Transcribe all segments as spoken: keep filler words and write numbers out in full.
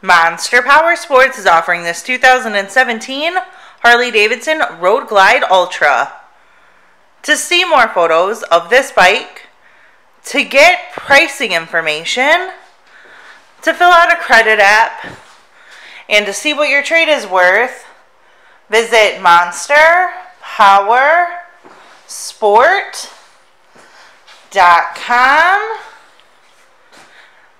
Monster Powersports is offering this two thousand seventeen Harley-Davidson Road Glide Ultra. To see more photos of this bike, to get pricing information, to fill out a credit app, and to see what your trade is worth, visit monster powersport dot com.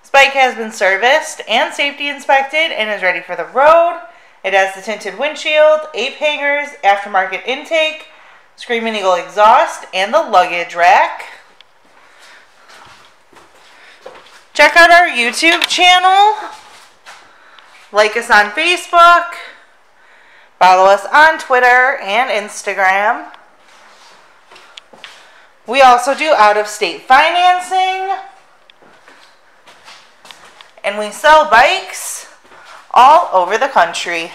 This bike has been serviced and safety inspected and is ready for the road. It has the tinted windshield, ape hangers, aftermarket intake, Screaming Eagle exhaust, and the luggage rack. Check out our YouTube channel. Like us on Facebook. Follow us on Twitter and Instagram. We also do out-of-state financing. And we sell bikes all over the country.